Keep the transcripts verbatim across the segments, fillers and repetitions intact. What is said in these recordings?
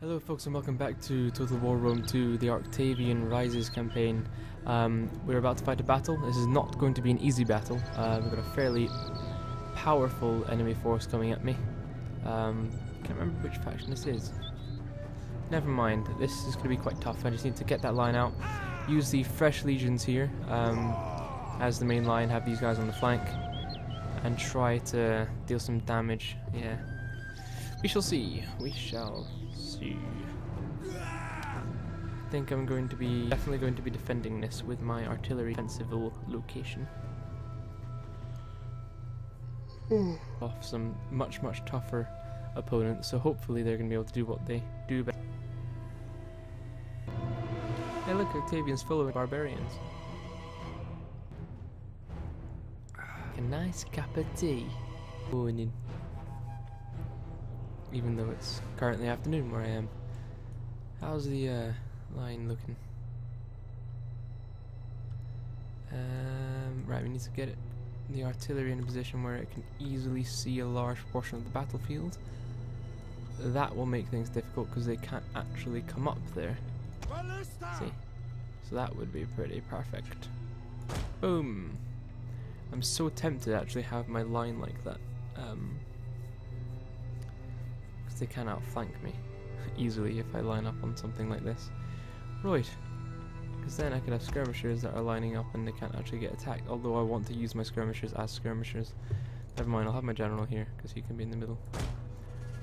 Hello folks, and welcome back to Total War Rome two, the Octavian Rises campaign. Um, we're about to fight a battle. This is not going to be an easy battle. Uh, we've got a fairly powerful enemy force coming at me. Um, can't remember which faction this is. Never mind, this is going to be quite tough. I just need to get that line out. Use the fresh legions here um, as the main line, have these guys on the flank, and try to deal some damage. Yeah, we shall see. We shall see. I think I'm going to be definitely going to be defending this with my artillery defensive location. Off some much much tougher opponents, so hopefully they're going to be able to do what they do better. Hey look, Octavian's following barbarians. A nice cup of tea. Morning. Even though it's currently afternoon where I am. How's the uh, line looking? Um, right, we need to get it, the artillery in a position where it can easily see a large portion of the battlefield. That will make things difficult because they can't actually come up there. See? So that would be pretty perfect. Boom! I'm so tempted to actually have my line like that. Um... They can outflank me easily if I line up on something like this. Right, because then I could have skirmishers that are lining up and they can't actually get attacked, although I want to use my skirmishers as skirmishers. Never mind, I'll have my general here because he can be in the middle.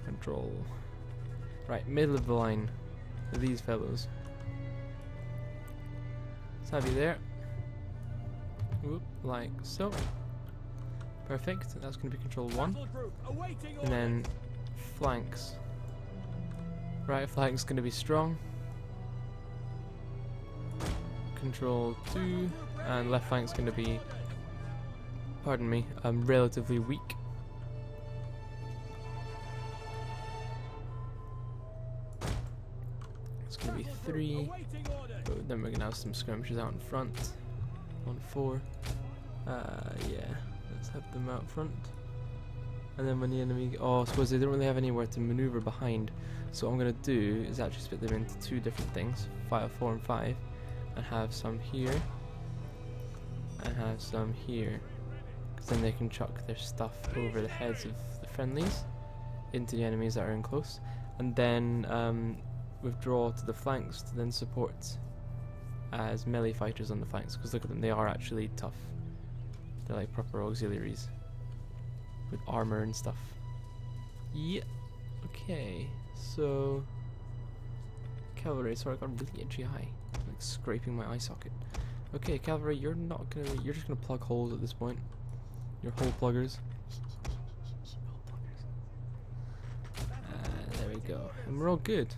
Control. Right, middle of the line for these fellows. Let's have you there. Whoop, like so. Perfect, that's going to be control one. And then flanks. Right flank's going to be strong. Control two, and left flank's going to be, pardon me, um, relatively weak. It's going to be three. Oh, then we're going to have some skirmishes out in front. One four. Uh, yeah, let's have them out front. And then when the enemy, oh, I suppose they don't really have anywhere to maneuver behind. So what I'm going to do is actually split them into two different things, five, four and five, and have some here, and have some here, because then they can chuck their stuff over the heads of the friendlies, into the enemies that are in close, and then um, withdraw to the flanks to then support as melee fighters on the flanks, because look at them, they are actually tough. They're like proper auxiliaries. With armor and stuff. Yeah. Okay. So cavalry. Sorry, I got really itchy eye, like scraping my eye socket. Okay, cavalry, you're not gonna. You're just gonna plug holes at this point. You're hole pluggers. Uh, there we go. And we're all good.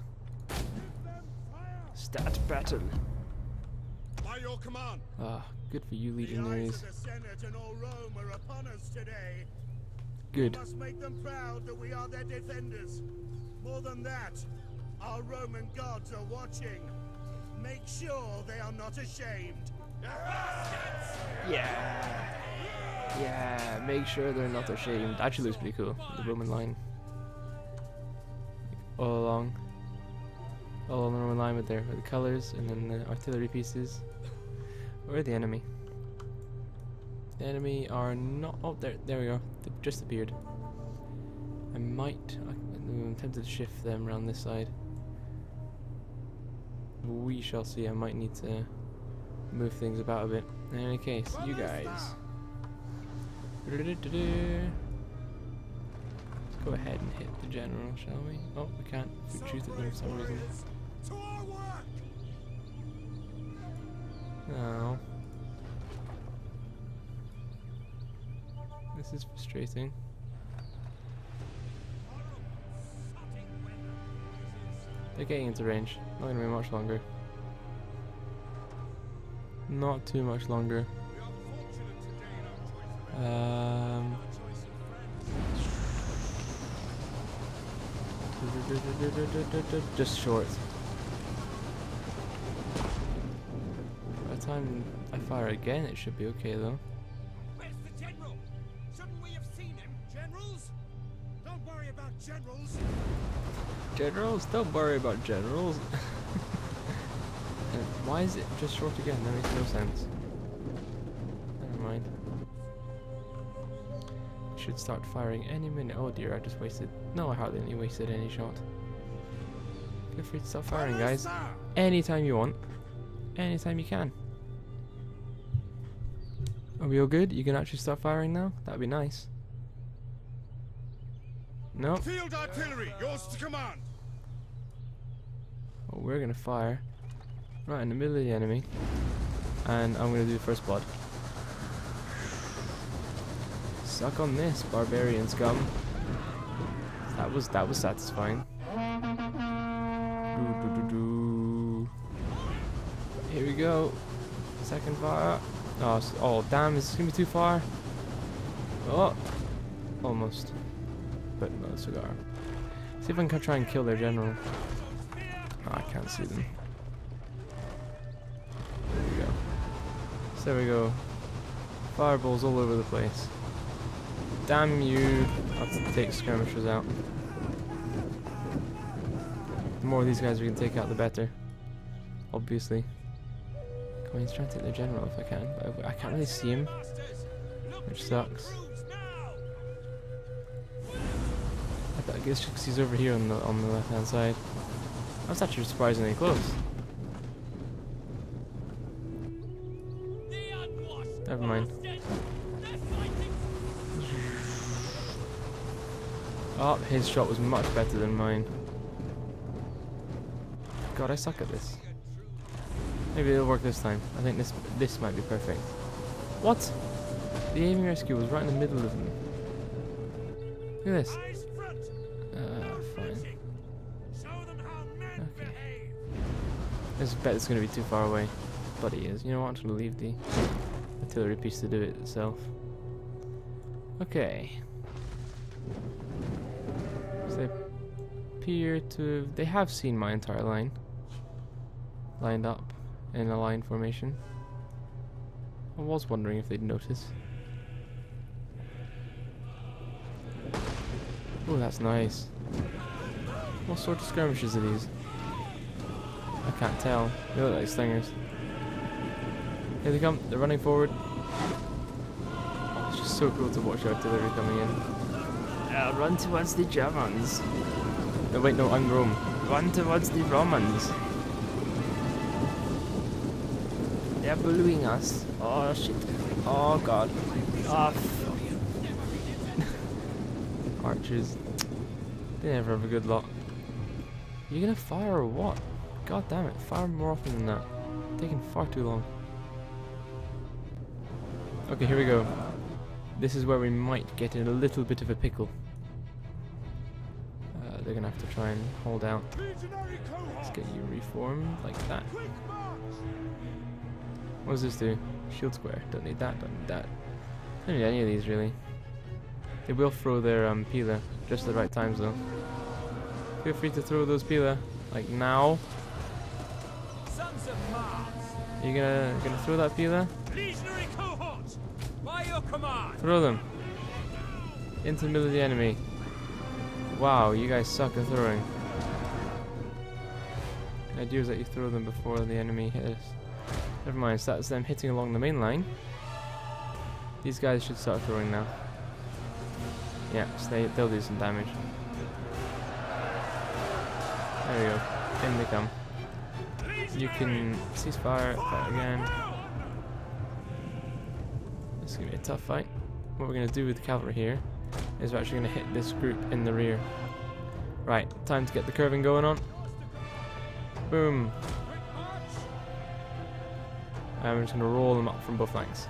Start battle. By your command. Ah, good for you, legionaries. Good. We must make them proud that we are their defenders. More than that, our Roman gods are watching. Make sure they are not ashamed. Yeah. Yeah, make sure they're not ashamed. Actually looks pretty cool, the Roman line. All along. All along the Roman line with their with the colours and then the artillery pieces. Where are the enemy? The enemy are not. Oh, there, there we go. They've just appeared. I might. I, I'm tempted to shift them around this side. We shall see. I might need to move things about a bit. In any case, you guys. Let's go ahead and hit the general, shall we? Oh, we can't shoot at them for some reason. No. This is frustrating. They're getting into range. Not going to be much longer. Not too much longer. Um. Just short. By the time I fire again, it should be okay though. Don't worry about generals. Generals? Don't worry about generals. And why is it just short again? That makes no sense. Never mind. Should start firing any minute. Oh dear, I just wasted. No, I hardly wasted any shot. Feel free to start firing, guys. Anytime you want. Anytime you can. Are we all good? You can actually start firing now? That'd be nice. No. Field artillery, yours to command. Oh, we're gonna fire right in the middle of the enemy, and I'm gonna do first blood. Suck on this, barbarian scum. That was that was satisfying. Do, do, do, do. Here we go. Second fire. Oh, oh damn! Is this gonna be too far? Oh, almost. But no cigar. See if I can try and kill their general. Oh, I can't see them. There we go. So there we go. Fireballs all over the place. Damn you! I'll have to take skirmishers out. The more of these guys we can take out, the better. Obviously. I mean, he's trying to take their general if I can, but I can't really see him, which sucks. I guess because he's over here on the on the left hand side. I was actually surprisingly close. Never mind. Oh, his shot was much better than mine. God, I suck at this. Maybe it'll work this time. I think this this might be perfect. What? The aiming rescue was right in the middle of them. Look at this. I just bet it's going to be too far away, but it is. You know what, I'm going to leave the artillery piece to do it itself. Okay. So they appear to... they have seen my entire line. Lined up in a line formation. I was wondering if they'd notice. Oh, that's nice. What sort of skirmishes are these? I can't tell. They look like slingers. Here they come. They're running forward. Oh, it's just so cool to watch artillery coming in. Uh, run towards the Germans. No, wait, no, I'm Rome. Run towards the Romans. They're ballooning us. Oh, shit. Oh, God. Oh, fuck. Archers. They never have a good lot. You're gonna fire or what? God damn it, fire more often than that. Taking far too long. Okay, here we go. This is where we might get in a little bit of a pickle. Uh, they're gonna have to try and hold out. Let's get you reformed like that. What does this do? Shield square. Don't need that, don't need that. Don't need any of these really. They will throw their um, peeler just at the right times though. Feel free to throw those peeler, like now. You gonna gonna throw that peeler? By your command. Throw them into the middle of the enemy. Wow, you guys suck at throwing. The idea is that you throw them before the enemy hits. Never mind, so that's them hitting along the main line. These guys should start throwing now. Yeah, so they, they'll do some damage. There we go. In they come. You can cease fire, fire again. This is going to be a tough fight. What we're going to do with the cavalry here is we're actually going to hit this group in the rear. Right, time to get the curving going on. Boom. And we're just going to roll them up from both flanks.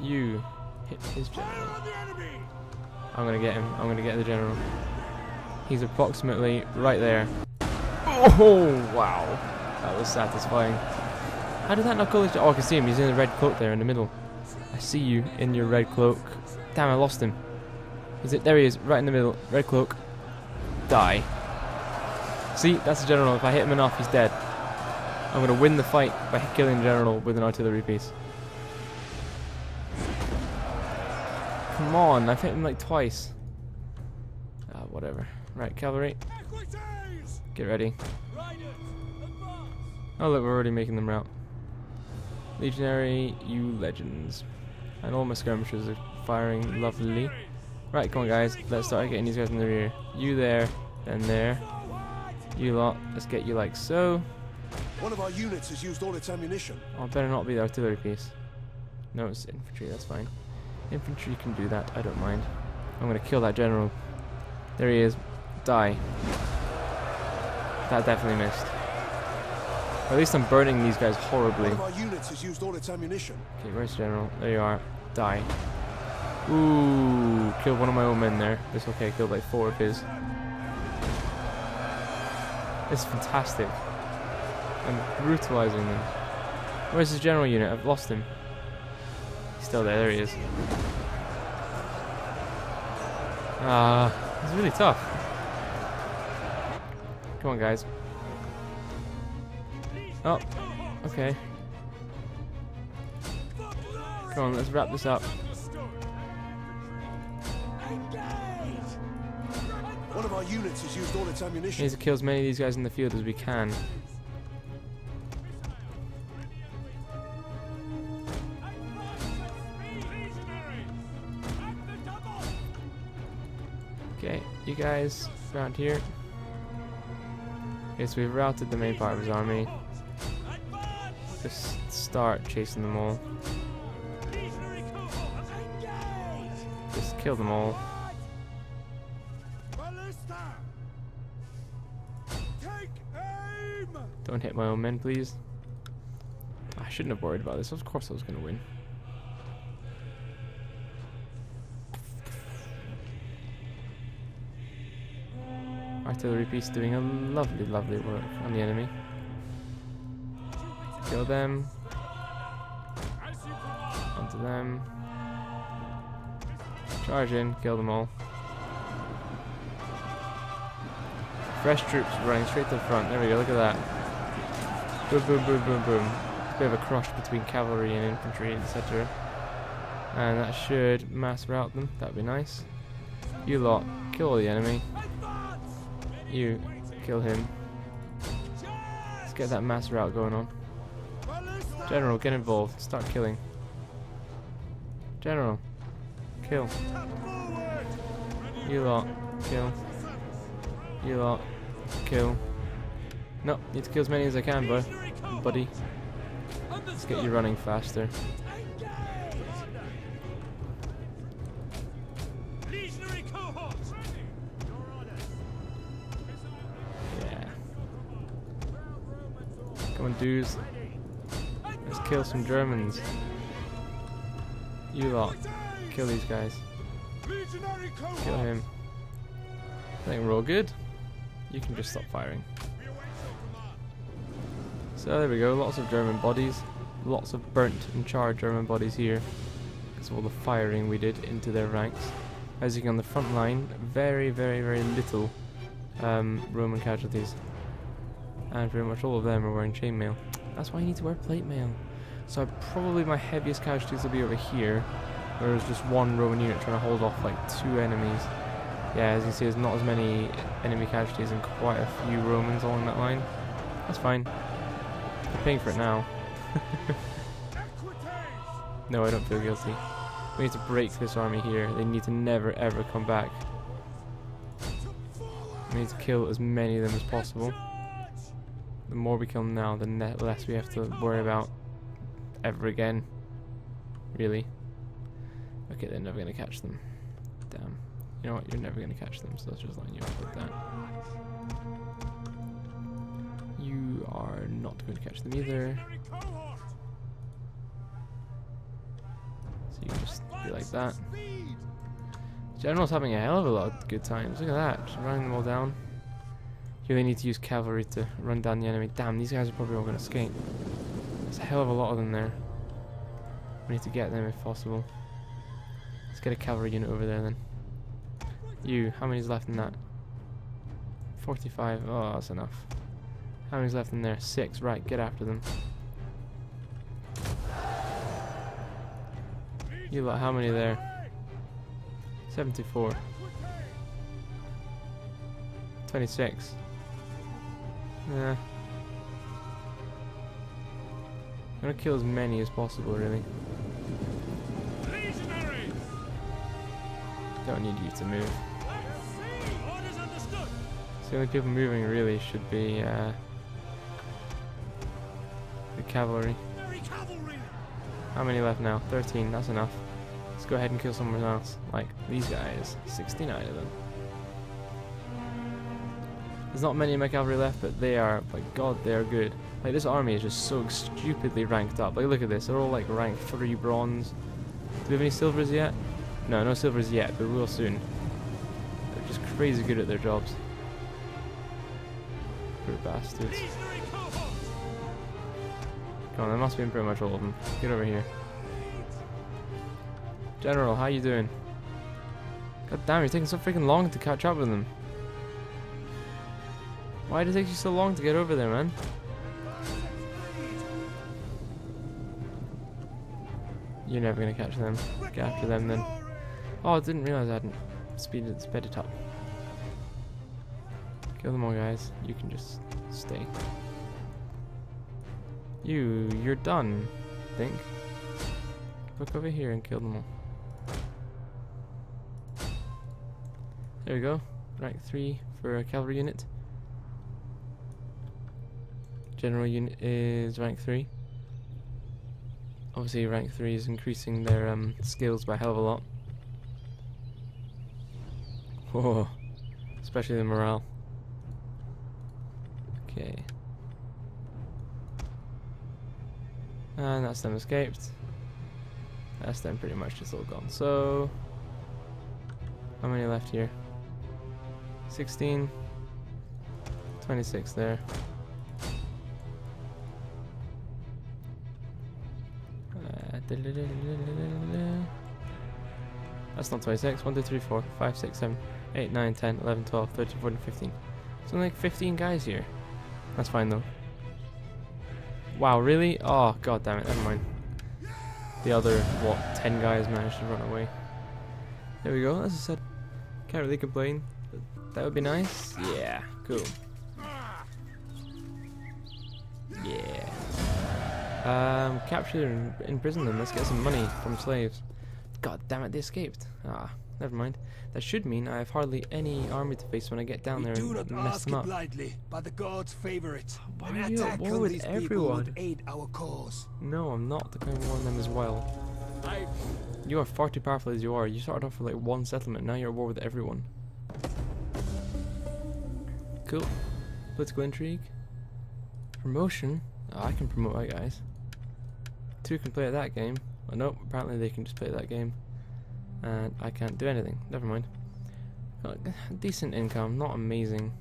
You hit his general. I'm going to get him. I'm going to get the general. He's approximately right there. Oh wow, that was satisfying. How did that not go? Oh, I can see him. He's in the red cloak there in the middle. I see you in your red cloak. Damn, I lost him. Is it? There he is, right in the middle. Red cloak. Die. See, that's the general. If I hit him enough, he's dead. I'm gonna win the fight by killing the general with an artillery piece. Come on, I've hit him like twice. Ah, uh, whatever. Right, cavalry. Get ready. Oh look, we're already making them rout. Legionary, you legends. And all my skirmishers are firing lovely. Right, come on guys, let's start getting these guys in the rear. You there, then there. You lot, let's get you like so. One of our units has used all its ammunition. Oh, better not be the artillery piece. No, it's infantry, that's fine. Infantry can do that, I don't mind. I'm gonna kill that general. There he is. Die. That definitely missed. Or at least I'm burning these guys horribly. One of our units has used all its ammunition. Okay, where's general? There you are. Die. Ooh, killed one of my own men there. That's okay, I killed like four of his. It's fantastic. I'm brutalizing them. Where's his general unit? I've lost him. He's still there. There he is. Ah, uh, it's really tough. Come on, guys. Oh, okay. Come on, let's wrap this up. One of our units has used all its ammunition. We need to kill as many of these guys in the field as we can. Okay, you guys around here. Okay, so we've routed the main part of his army. Just start chasing them all. Just kill them all. Don't hit my own men, please. I shouldn't have worried about this. Of course I was going to win. Artillery piece doing a lovely, lovely work on the enemy. Kill them. Onto them. Charge in. Kill them all. Fresh troops running straight to the front. There we go. Look at that. Boom, boom, boom, boom, boom. It's a bit of a crush between cavalry and infantry, et cetera. And that should mass rout them. That'd be nice. You lot, kill all the enemy. You, kill him. Let's get that mass rout going on. General, get involved. Start killing. General, kill. You lot, kill. You lot, kill. No, need to kill as many as I can, bud. buddy. Let's get you running faster. Yeah. Come on, dudes. Let's kill some Germans. You lot. Kill these guys. Kill him. I think we're all good. You can just stop firing. So there we go, lots of German bodies, lots of burnt and charred German bodies here. That's all the firing we did into their ranks. As you can on the front line, very, very, very little um, Roman casualties. And pretty much all of them are wearing chainmail. That's why you need to wear plate mail. So probably my heaviest casualties will be over here, where there's just one Roman unit trying to hold off like two enemies. Yeah, as you see, there's not as many enemy casualties and quite a few Romans along that line. That's fine. I'm paying for it now. No, I don't feel guilty. We need to break this army here. They need to never ever come back. We need to kill as many of them as possible. The more we kill them now, the less we have to worry about ever again. Really. Okay, they're never going to catch them. Damn. You know what? You're never going to catch them, so let's just line you up with that. You are not going to catch them either. So you can just be like that. General's having a hell of a lot of good times. Look at that. Just running them all down. You really need to use cavalry to run down the enemy. Damn, these guys are probably all going to escape. There's a hell of a lot of them there. We need to get them if possible. Let's get a cavalry unit over there then. You, how many's left in that? forty-five. Oh, that's enough. How many's left in there? Six. Right, get after them. You lot, how many there? seventy-four. twenty-six. Yeah. I'm gonna kill as many as possible, really. Don't need you to move. So the only people moving really should be uh, the cavalry. How many left now? thirteen, that's enough. Let's go ahead and kill someone else. Like these guys. sixty-nine of them. There's not many of my cavalry left, but they are, by God, they are good. Like, this army is just so stupidly ranked up. Like, look at this. They're all, like, rank three bronze. Do we have any silvers yet? No, no silvers yet, but we will soon. They're just crazy good at their jobs. Poor bastards. Come on, there must be pretty much all of them. Get over here. General, how you doing? God damn, you're taking so freaking long to catch up with them. Why did it take you so long to get over there, man? You're never gonna catch them. Get after them, then. Oh, I didn't realize I hadn't speeded, sped it up. Kill them all, guys. You can just stay. You, you're done, I think. Look over here and kill them all. There we go. Rank three for a cavalry unit. General unit is rank three. Obviously rank three is increasing their um, skills by a hell of a lot. Whoa. Especially the morale. Okay. And that's them escaped. That's them pretty much just all gone. So how many left here? sixteen. twenty-six there. That's not twenty-six. one, two, three, four, five, six, seven, eight, nine, ten, eleven, twelve, thirteen, fourteen, fifteen. It's only like fifteen guys here. That's fine though. Wow, really? Oh, god damn it. Never mind. The other, what, ten guys managed to run away. There we go. As I said, can't really complain. That would be nice. Yeah, cool. Yeah. Um, capture and imprison them. Let's get some money from slaves. God damn it, they escaped. Ah, never mind. That should mean I have hardly any army to face when I get down we there do and not mess them up. Lightly, but the gods favor it. Why are you at war with everyone? Aid our cause. No, I'm not declaring war on them as well. I've... You are far too powerful as you are. You started off with like one settlement. Now you're at war with everyone. Cool. Political intrigue. Promotion. Oh, I can promote that, guys. Two can play at that game. Oh, nope, apparently they can just play that game. And I can't do anything. Never mind. Got a decent income, not amazing.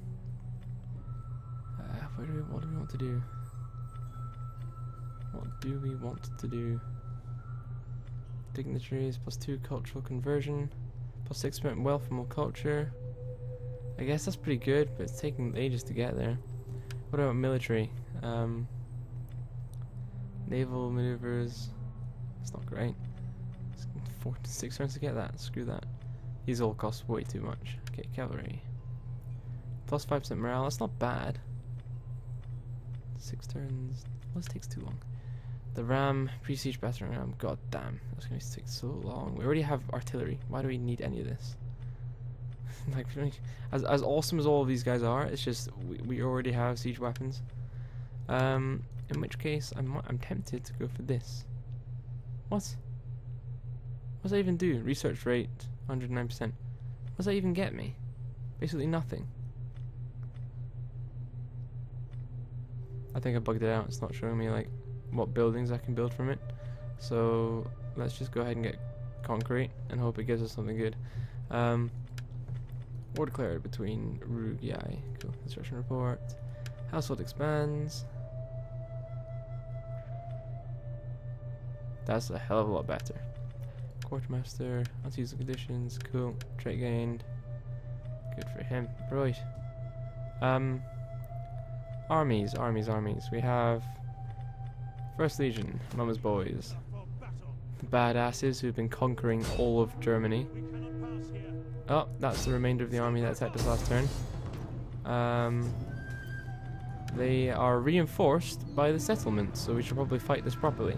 Uh, where do we, what do we want to do? What do we want to do? Dignitaries, plus two cultural conversion, plus six percent wealth from all culture. I guess that's pretty good, but it's taking ages to get there. What about military? Um, naval maneuvers. That's not great. Four to six rounds to get that. Screw that. These all cost way too much. Okay, cavalry. Plus five percent morale. That's not bad. Six turns. Well, this takes too long. The ram, pre-siege battering ram. God damn, that's gonna take so long. We already have artillery. Why do we need any of this? Like, as as awesome as all of these guys are, it's just we we already have siege weapons. Um, in which case, I'm I'm tempted to go for this. What? What does I even do? Research rate, one hundred nine percent. What does that even get me? Basically nothing. I think I bugged it out. It's not showing me like what buildings I can build from it. So let's just go ahead and get concrete and hope it gives us something good. Um, war declared between Rugai. Cool. Construction report. Household expands. That's a hell of a lot better. Quartermaster, unseasonal conditions, cool. Trade gained. Good for him. Right. Um Armies, armies, armies. We have First Legion, Mama's Boys. The badasses who've been conquering all of Germany. Oh, that's the remainder of the army that attacked us last turn. Um, they are reinforced by the settlement, so we should probably fight this properly.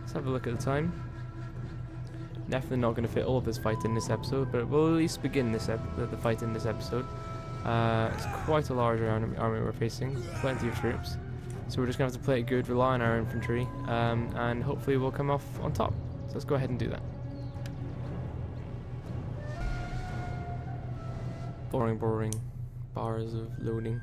Let's have a look at the time. Definitely not going to fit all of this fight in this episode, but we'll at least begin this ep the fight in this episode. Uh, it's quite a large army we're facing, plenty of troops. So we're just going to have to play it good, rely on our infantry, um, and hopefully we'll come off on top. So let's go ahead and do that. Boring, boring. Bars of loading.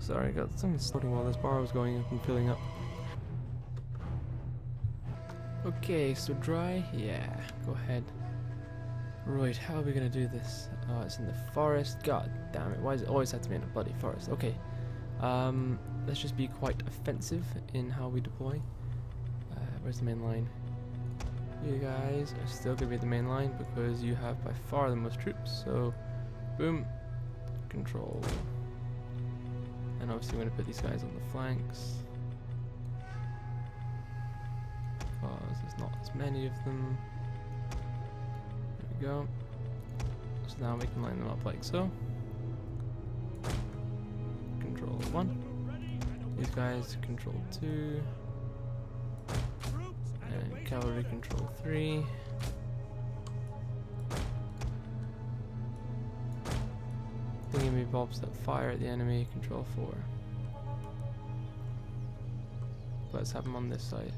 Sorry, I got something starting while this bar was going up and filling up. Okay, so dry? Yeah, go ahead. Right, how are we gonna do this? Oh, it's in the forest. God damn it, why does it always have to be in a bloody forest? Okay, um, let's just be quite offensive in how we deploy. Uh, where's the main line? You guys are still gonna be at the main line because you have by far the most troops, so boom, control. And obviously, we're gonna put these guys on the flanks. Because there's not as many of them. There we go. So now we can line them up like so. Control one. These guys control two. And cavalry control three. Thingy bobs that fire at the enemy, control four. Let's have them on this side.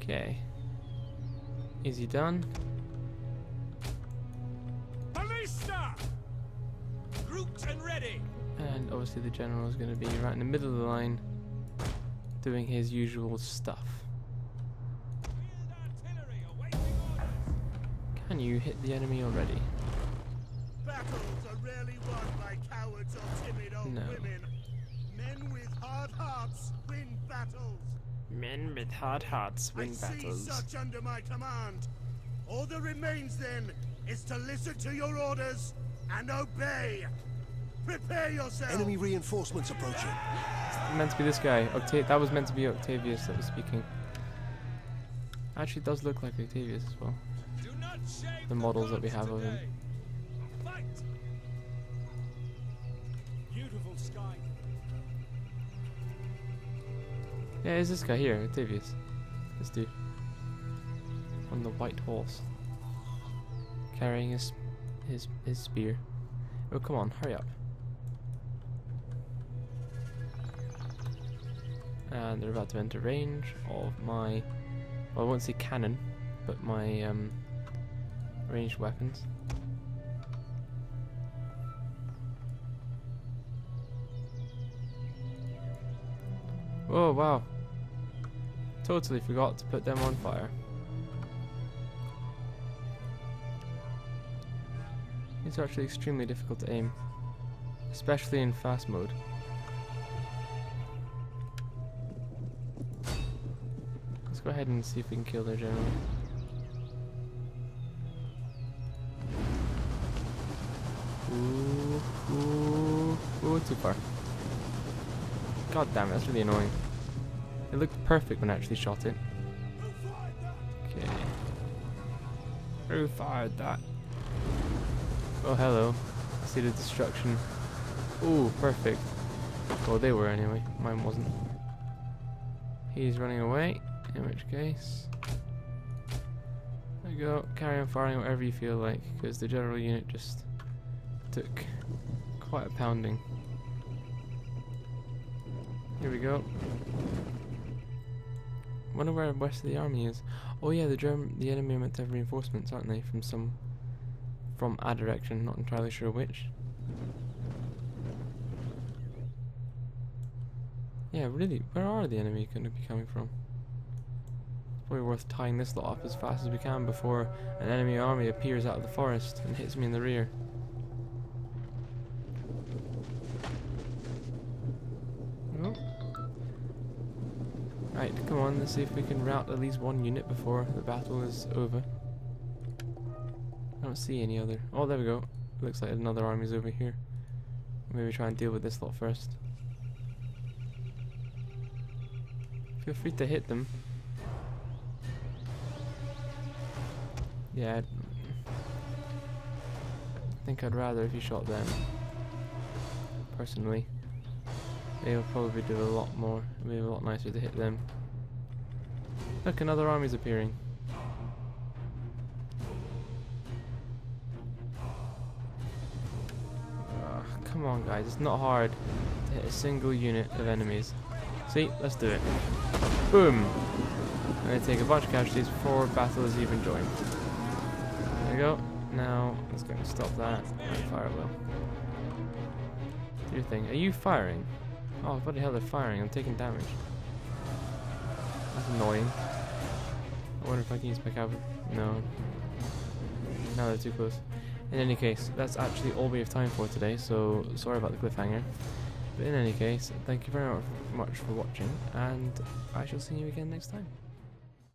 Okay. Easy done. Grouped and ready. And obviously the general is going to be right in the middle of the line, doing his usual stuff. Can you hit the enemy already? Battles are rarely won by cowards or timid old no. women. Men with hard hearts win battles. Men with hard hearts win I battles. See such under my command. All that remains then is to listen to your orders and obey. Prepare yourself. Enemy reinforcements approaching. It's meant to be this guy. Octa that was meant to be Octavius that was speaking. Actually, it does look like Octavius as well. Do not the models the that we have today. Of him. Fight. Beautiful sky. Yeah, it's this guy here, Octavius. This dude. On the white horse. Carrying his his his spear. Oh come on, hurry up. And they're about to enter range of my well, I won't say cannon, but my um ranged weapons. Oh wow, totally forgot to put them on fire. These are actually extremely difficult to aim, especially in fast mode. Let's go ahead and see if we can kill their general. Ooh, ooh, ooh, too far. God damn it, that's really annoying. It looked perfect when I actually shot it. Okay. Who fired that? Oh, hello. I see the destruction. Ooh, perfect. Well, they were anyway. Mine wasn't. He's running away, in which case... There you go. Carry on firing whatever you feel like, because the general unit just took quite a pounding. Here we go. Wonder where the rest of the army is. Oh yeah, the German, the enemy are meant to have reinforcements, aren't they? From some, from our direction. Not entirely sure which. Yeah, really. Where are the enemy going to be coming from? It's probably worth tying this lot up as fast as we can before an enemy army appears out of the forest and hits me in the rear. Right, come on, let's see if we can rout at least one unit before the battle is over. I don't see any other. Oh, there we go. Looks like another army's over here. Maybe try and deal with this lot first. Feel free to hit them. Yeah, I think I'd rather if you shot them, personally. They will probably do a lot more. It would be a lot nicer to hit them. Look, another army's appearing. Oh, come on, guys. It's not hard to hit a single unit of enemies. See? Let's do it. Boom! And they take a bunch of casualties before battle is even joined. There we go. Now, it's going to stop that. And fire will. Do your thing. Are you firing? Oh, what the hell, they're firing. I'm taking damage. That's annoying. I wonder if I can use my cav. No. No, they're too close. In any case, that's actually all we have time for today, so sorry about the cliffhanger. But in any case, thank you very much for watching, and I shall see you again next time.